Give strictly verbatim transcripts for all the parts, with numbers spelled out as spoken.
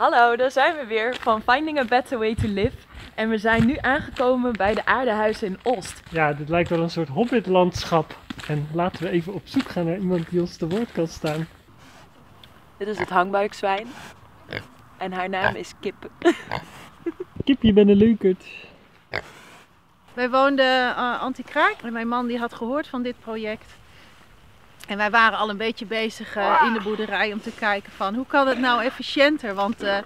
Hallo, daar zijn we weer van Finding a Better Way to Live. En we zijn nu aangekomen bij de aardehuizen in Oost. Ja, dit lijkt wel een soort hobbitlandschap. En laten we even op zoek gaan naar iemand die ons te woord kan staan. Dit is het hangbuikzwijn. En haar naam is Kip. Kip, je bent een leukert. Wij woonden uh, Antikraak. En mijn man die had gehoord van dit project. En wij waren al een beetje bezig uh, in de boerderij om te kijken van hoe kan het nou efficiënter? Want uh,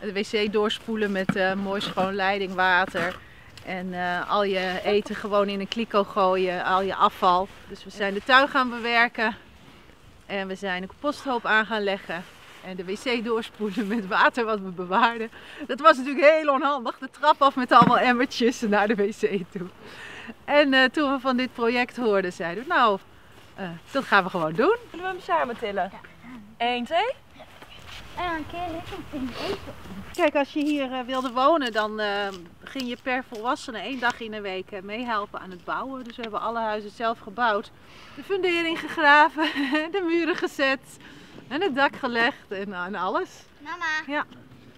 de wc doorspoelen met uh, mooi schoon leidingwater en uh, al je eten gewoon in een kliko gooien, al je afval. Dus we zijn de tuin gaan bewerken en we zijn een composthoop aan gaan leggen. En de wc doorspoelen met water wat we bewaarden. Dat was natuurlijk heel onhandig. De trap af met allemaal emmertjes naar de wc toe. En uh, toen we van dit project hoorden zeiden we nou... Uh, dat gaan we gewoon doen. Zullen we hem samen tillen? Ja. Eén, twee. En dan keer lekker eten. Kijk, als je hier uh, wilde wonen, dan uh, ging je per volwassene één dag in de week uh, meehelpen aan het bouwen. Dus we hebben alle huizen zelf gebouwd. De fundering gegraven, de muren gezet en het dak gelegd en, uh, en alles. Mama. Ja,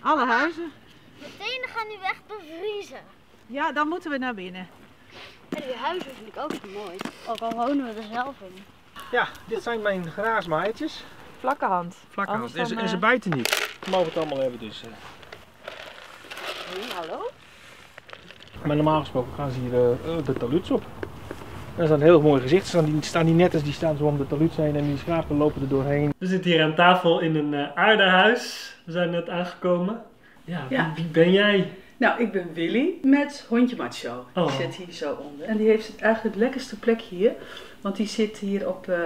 alle Mama. Huizen. De tenen gaan nu echt bevriezen. Ja, dan moeten we naar binnen. En die huizen vind ik ook mooi, ook al wonen we er zelf in. Ja, dit zijn mijn graasmaaitjes. Vlakke hand. Vlakke hand. En ze, en ze bijten niet. We mogen het allemaal hebben dus. Hey, hallo? Maar normaal gesproken gaan ze hier uh, de taluds op. Dat is een heel mooi gezicht. Staan die, staan die netters, die staan zo om de taluds heen en die schapen lopen er doorheen. We zitten hier aan tafel in een uh, aardehuis. We zijn net aangekomen. Ja, ja. Wie, wie ben jij? Nou, ik ben Willy met hondje Macho. Die oh. zit hier zo onder. En die heeft het eigenlijk het lekkerste plekje hier. Want die zit hier op, uh,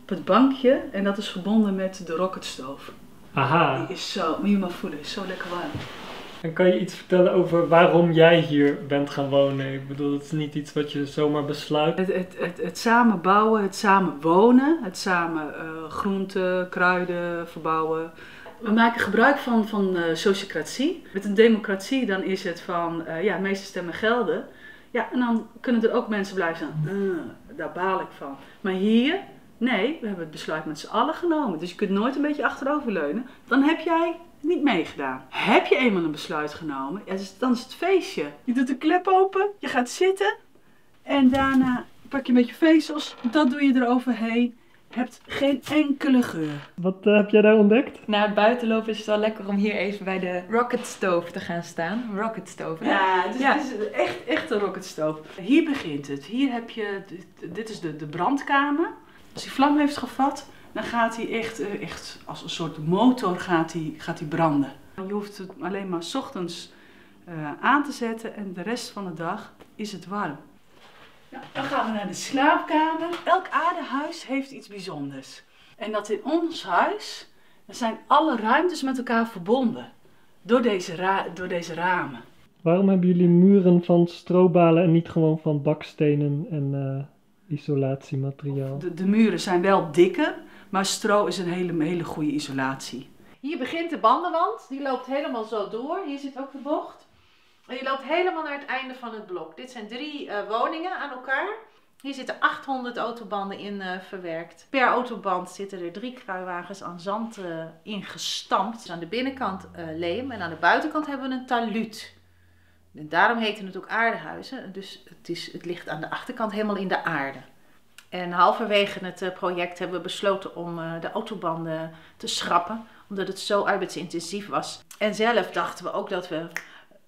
op het bankje. En dat is verbonden met de rocket stove. Aha. Die is zo, moet je maar voelen, is zo lekker warm. En kan je iets vertellen over waarom jij hier bent gaan wonen? Ik bedoel, het is niet iets wat je zomaar besluit. Het, het, het, het samen bouwen, het samen wonen. Het samen uh, groenten, kruiden verbouwen. We maken gebruik van, van uh, sociocratie. Met een democratie dan is het van, uh, ja, de meeste stemmen gelden. Ja, en dan kunnen er ook mensen blijven staan. Uh, daar baal ik van. Maar hier, nee, we hebben het besluit met z'n allen genomen. Dus je kunt nooit een beetje achteroverleunen. Dan heb jij niet meegedaan. Heb je eenmaal een besluit genomen, ja, dus, dan is het feestje. Je doet de klep open, je gaat zitten. En daarna pak je een beetje vezels, dat doe je eroverheen. Je hebt geen enkele geur. Wat uh, heb jij daar ontdekt? Na het buitenlopen is het wel lekker om hier even bij de rocket stove te gaan staan. Rocket stove. Hè? Ja, dus ja. Het is echt, echt een rocket stove. Hier begint het. Hier heb je, dit, dit is de, de brandkamer. Als die vlam heeft gevat, dan gaat hij echt, echt als een soort motor gaat hij, gaat hij branden. Je hoeft het alleen maar 's ochtends uh, aan te zetten en de rest van de dag is het warm. Nou, dan gaan we naar de slaapkamer. Elk aardehuis heeft iets bijzonders. En dat in ons huis zijn alle ruimtes met elkaar verbonden. Door deze, ra door deze ramen. Waarom hebben jullie muren van strobalen en niet gewoon van bakstenen en uh, isolatiemateriaal? De, de muren zijn wel dikker, maar stro is een hele, hele goede isolatie. Hier begint de bandenwand. Die loopt helemaal zo door. Hier zit ook de bocht. En je loopt helemaal naar het einde van het blok. Dit zijn drie uh, woningen aan elkaar. Hier zitten achthonderd autobanden in uh, verwerkt. Per autoband zitten er drie kruiwagens aan zand uh, ingestampt. Dus aan de binnenkant uh, leem en aan de buitenkant hebben we een taluut. En daarom heten het ook aardehuizen. Dus het, is, het ligt aan de achterkant helemaal in de aarde. En halverwege het uh, project hebben we besloten om uh, de autobanden te schrappen. Omdat het zo arbeidsintensief was. En zelf dachten we ook dat we...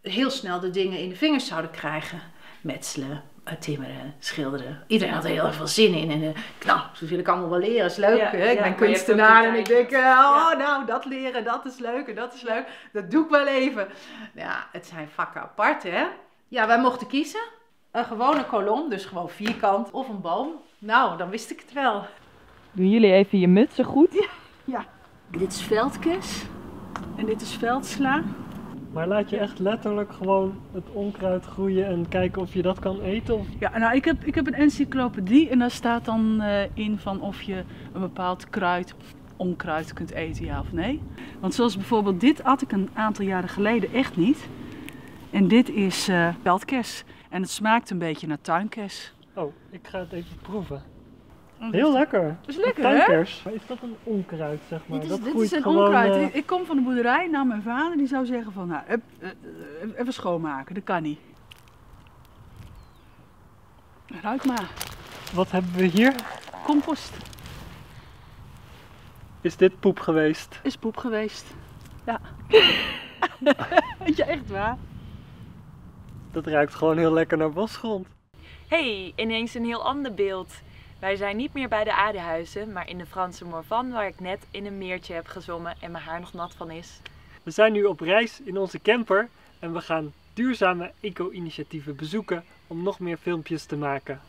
heel snel de dingen in de vingers zouden krijgen. Metselen, timmeren, schilderen. Iedereen had er heel erg veel zin in. En, uh, nou, dat wil ik allemaal wel leren, is leuk. Ja, hè? Ik ja, ben kunstenaar en ik denk, uh, ja. oh nou, dat leren, dat is leuk en dat is leuk. Dat doe ik wel even. Ja, het zijn vakken apart, hè. Ja, wij mochten kiezen. Een gewone kolom, dus gewoon vierkant of een boom. Nou, dan wist ik het wel. Doen jullie even je mutsen goed? Ja. ja. Dit is veldkes en dit is veldsla. Maar laat je echt letterlijk gewoon het onkruid groeien en kijken of je dat kan eten? Of... Ja, nou ik heb, ik heb een encyclopedie en daar staat dan uh, in van of je een bepaald kruid of onkruid kunt eten, ja of nee. Want zoals bijvoorbeeld dit at ik een aantal jaren geleden echt niet. En dit is uh, veldkers en het smaakt een beetje naar tuinkers. Oh, ik ga het even proeven. Heel lekker. Dat is lekker, hè? Is dat een onkruid, zeg maar? Dit is, dat dit is een gewoon, onkruid. Uh... Ik, ik kom van de boerderij naar mijn vader, die zou zeggen van, nou, even schoonmaken, dat kan niet. Ruik maar. Wat hebben we hier? Compost. Is dit poep geweest? Is poep geweest, ja. Ja, echt waar. Dat ruikt gewoon heel lekker naar bosgrond. Hey, ineens een heel ander beeld. Wij zijn niet meer bij de Aardehuizen, maar in de Franse Morvan, waar ik net in een meertje heb gezwommen en mijn haar nog nat van is. We zijn nu op reis in onze camper en we gaan duurzame eco-initiatieven bezoeken om nog meer filmpjes te maken.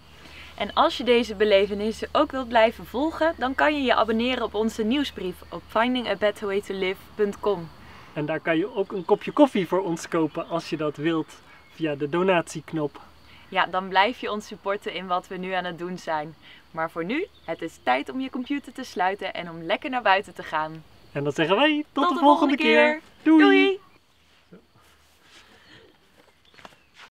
En als je deze belevenissen ook wilt blijven volgen, dan kan je je abonneren op onze nieuwsbrief op finding a better way to live punt com. En daar kan je ook een kopje koffie voor ons kopen als je dat wilt, via de donatieknop. Ja, dan blijf je ons supporten in wat we nu aan het doen zijn. Maar voor nu, het is tijd om je computer te sluiten en om lekker naar buiten te gaan. En dan zeggen wij tot, tot de, de volgende, volgende keer. keer. Doei! Doei.